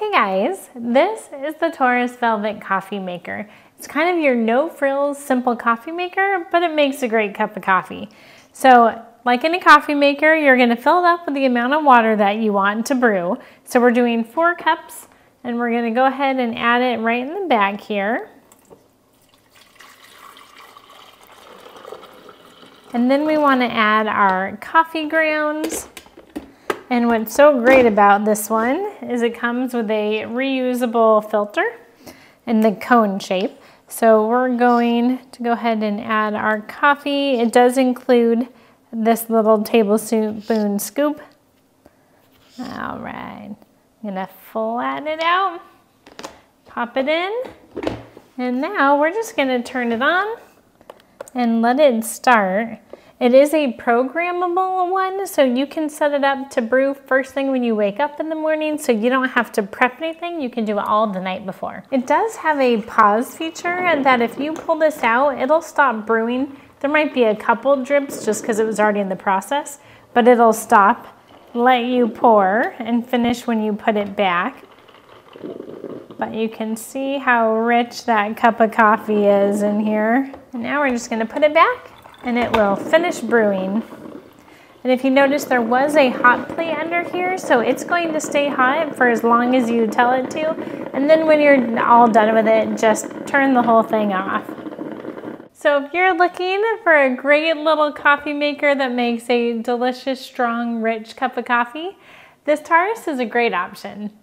Hey guys, this is the Taurus Velvet Coffee Maker. It's kind of your no-frills, simple coffee maker, but it makes a great cup of coffee. So, like any coffee maker, you're gonna fill it up with the amount of water that you want to brew. So we're doing 4 cups, and we're gonna go ahead and add it right in the back here. And then we wanna add our coffee grounds. And what's so great about this one is it comes with a reusable filter in the cone shape. So we're going to go ahead and add our coffee. It does include this little tablespoon scoop. All right, I'm gonna flatten it out, pop it in, and now we're just gonna turn it on and let it start. It is a programmable one, so you can set it up to brew first thing when you wake up in the morning, so you don't have to prep anything. You can do it all the night before. It does have a pause feature that if you pull this out, it'll stop brewing. There might be a couple drips just because it was already in the process, but it'll stop, let you pour, and finish when you put it back. But you can see how rich that cup of coffee is in here. And now we're just gonna put it back, and it will finish brewing. And if you notice, there was a hot plate under here, so it's going to stay hot for as long as you tell it to. And then when you're all done with it, just turn the whole thing off. So if you're looking for a great little coffee maker that makes a delicious, strong, rich cup of coffee, this Taurus is a great option.